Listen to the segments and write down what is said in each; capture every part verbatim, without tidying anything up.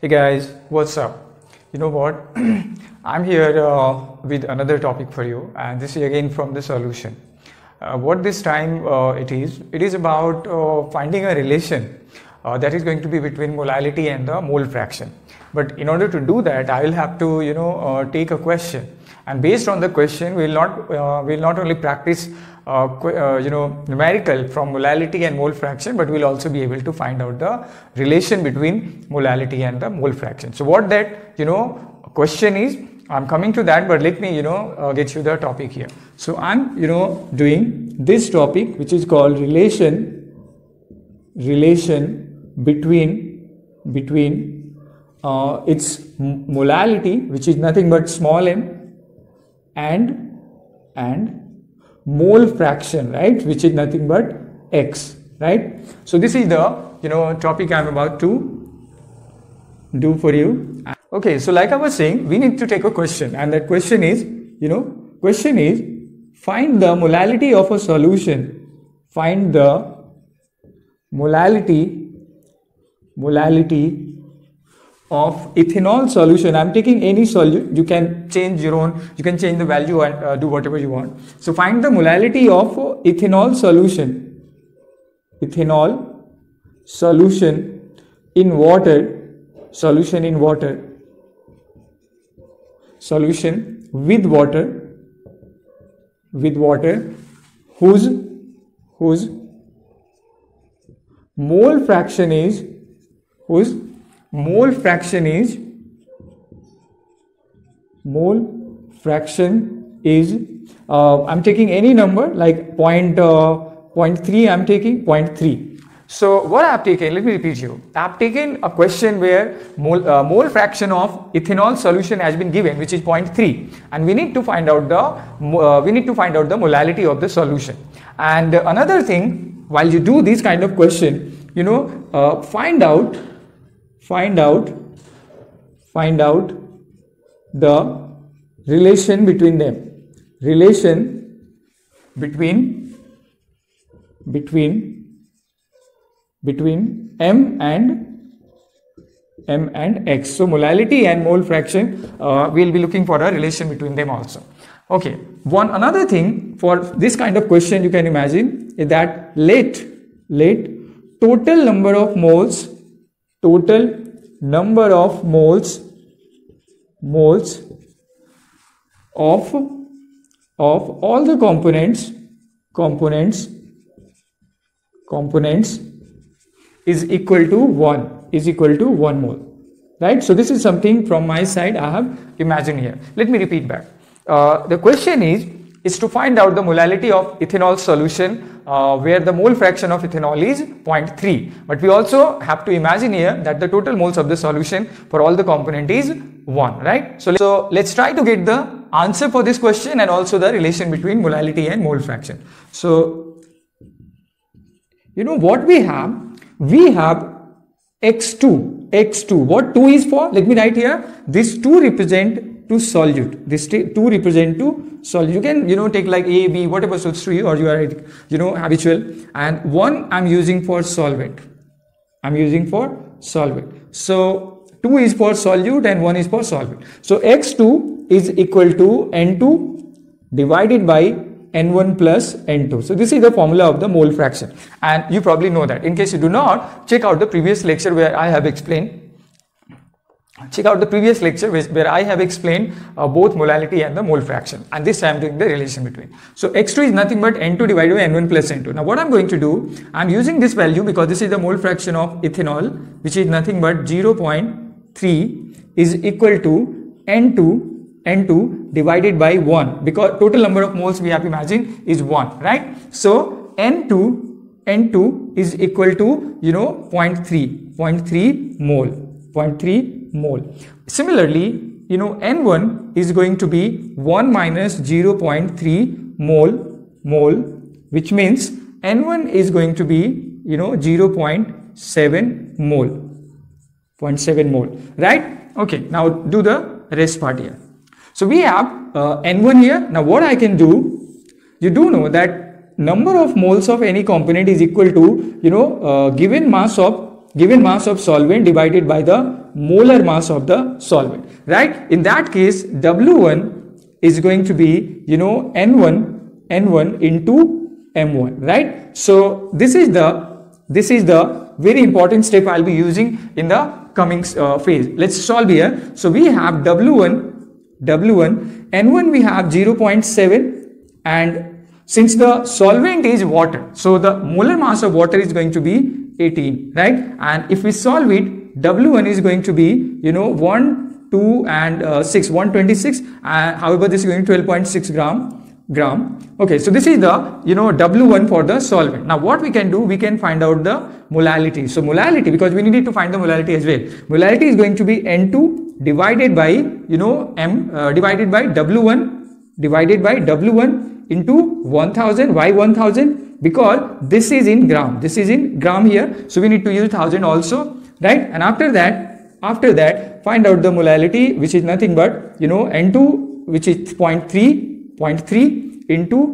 Hey guys, what's up? You know what? I'm here uh, with another topic for you, and this is again from the solution. Uh, what this time uh, it is, it is about uh, finding a relation uh, that is going to be between molality and the mole fraction. But in order to do that, I will have to, you know, uh, take a question, and based on the question, we will not, uh, we will not only practice Uh, uh, you know, numerical from molality and mole fraction, but we'll also be able to find out the relation between molality and the mole fraction. So what that, you know, question is, I'm coming to that, but let me, you know, uh, get you the topic here. So I'm, you know, doing this topic, which is called relation, relation between, between uh, its molality, which is nothing but small m, and, and, mole fraction, right, which is nothing but x, right? So this is the, you know, topic I'm about to do for you. Okay, so like I was saying, we need to take a question, and that question is, you know, question is find the molality of a solution, find the molality molality of ethanol solution. I'm taking any solution, you can change your own, you can change the value and uh, do whatever you want. So find the molality of ethanol solution, ethanol solution in water, solution in water, solution with water, with water, whose, whose mole fraction is, whose mole fraction is mole fraction is uh, I'm taking any number like point, uh, point zero point three, I'm taking zero point three. So what I've taken, let me repeat you, I've taken a question where mole, uh, mole fraction of ethanol solution has been given, which is zero point three, and we need to find out the uh, we need to find out the molality of the solution. And another thing, while you do this kind of question, you know, uh, find out Find out, find out the relation between them, relation between, between, between m and, m and x. So molality and mole fraction, uh, we'll be looking for a relation between them also. Okay. One another thing for this kind of question you can imagine is that let, let total number of moles total number of moles moles of of all the components components components is equal to one is equal to one mole, right? So this is something from my side I have imagined here. Let me repeat back. Uh, the question is is to find out the molality of ethanol solution uh, where the mole fraction of ethanol is zero point three, but we also have to imagine here that the total moles of the solution for all the component is one, right? So, so let's try to get the answer for this question and also the relation between molality and mole fraction. So you know what we have, we have x two x two. What two is for? Let me write here, this two represent to solute, this two represent to solute. You can, you know, take like A, B, whatever suits to you, or you are, you know, habitual. And one I'm using for solvent, I'm using for solvent. So two is for solute and one is for solvent. So x two is equal to N two divided by N one plus N two. So this is the formula of the mole fraction, and you probably know that. In case you do not, check out the previous lecture where I have explained Check out the previous lecture where I have explained uh, both molality and the mole fraction, and this time I am doing the relation between. So x two is nothing but N two divided by N one plus N two. Now what I am going to do, I am using this value because this is the mole fraction of ethanol, which is nothing but zero point three is equal to N two N two divided by one, because total number of moles we have imagined is one, right? So N two N two is equal to, you know, zero point three zero point three mole, zero point three mole. Similarly, you know, N one is going to be one minus zero point three mole mole, which means N one is going to be, you know, zero point seven mole, zero point seven mole, right? Okay, now do the rest part here. So we have uh, N one here. Now what I can do, you do know that number of moles of any component is equal to, you know, uh, given mass of given mass of solvent divided by the molar mass of the solvent, right? In that case, W one is going to be, you know, N one, N one into M one, right? So this is the, this is the very important step I'll be using in the coming uh, phase. Let's solve here. So we have W one, W one, N one we have zero point seven, and since the solvent is water, so the molar mass of water is going to be eighteen, right? And if we solve it, W one is going to be, you know, one, two and six, one twenty-six, and uh, however this is going to twelve point six gram gram. Okay, so this is the, you know, W one for the solvent. Now what we can do, we can find out the molality. So molality, because we needed to find the molality as well, molality is going to be N two divided by, you know, M uh, divided by W one divided by W one into one thousand. Why one thousand? Because this is in gram, this is in gram here, so we need to use thousand also, right? And after that, after that, find out the molality, which is nothing but, you know, N two, which is zero point three, zero point three into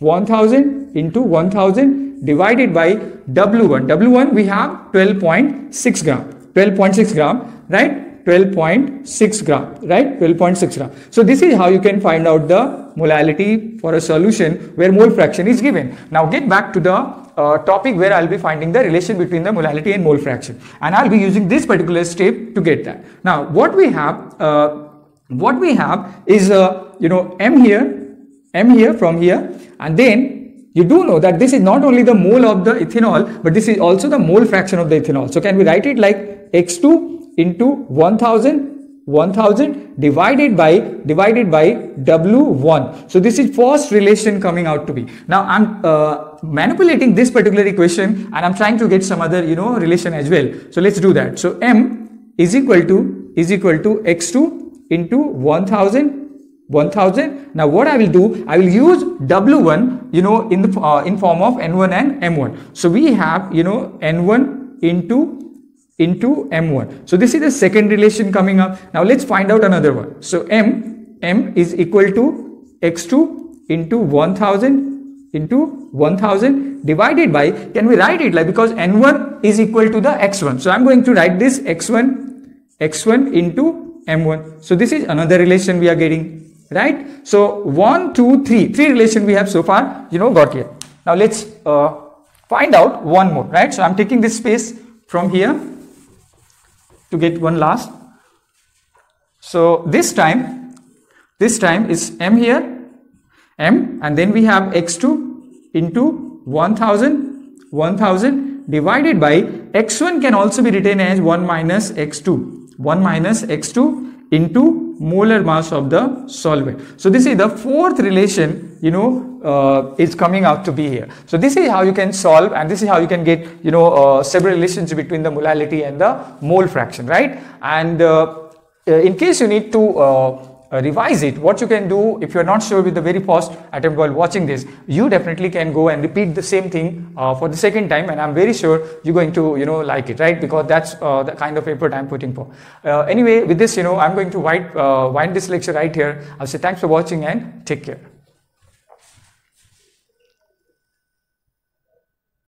one thousand, into one thousand divided by W one. W one we have twelve point six gram, twelve point six gram, right? twelve point six gram, right? twelve point six gram. So this is how you can find out the molality for a solution where mole fraction is given. Now get back to the uh, topic where I'll be finding the relation between the molality and mole fraction, and I'll be using this particular step to get that. Now what we have, uh, what we have is, uh, you know, M here, M here from here, and then you do know that this is not only the mole of the ethanol, but this is also the mole fraction of the ethanol. So can we write it like X two into one thousand? one thousand divided by divided by W one. So this is first relation coming out to be. Now I'm uh, manipulating this particular equation, and I'm trying to get some other, you know, relation as well. So let's do that. So M is equal to is equal to X two into one thousand. Now what I will do, I will use W one, you know, in the uh, in form of N one and M one. So we have, you know, N one into into M one. So this is the second relation coming up. Now let's find out another one. So M, M is equal to X two into one thousand into one thousand divided by, can we write it like, because N one is equal to the X one. So I'm going to write this X one, X one into M one. So this is another relation we are getting, right? So one, two, three, three relation we have so far, you know, got here. Now let's uh, find out one more, right? So I'm taking this space from here to get one last. So this time, this time is M here, M, and then we have X two into one thousand, one thousand divided by X one, can also be written as one minus X two, one minus X two into molar mass of the solvent. So this is the fourth relation, you know, uh, is coming out to be here. So this is how you can solve, and this is how you can get, you know, uh, several relations between the molality and the mole fraction, right? And uh, in case you need to uh, Uh, revise it, what you can do, if you're not sure with the very first attempt while watching this, you definitely can go and repeat the same thing uh, for the second time, and I'm very sure you're going to, you know, like it, right? Because that's uh, the kind of effort I'm putting for. Uh, anyway, with this, you know, I'm going to wind, uh, wind this lecture right here. I'll say thanks for watching and take care.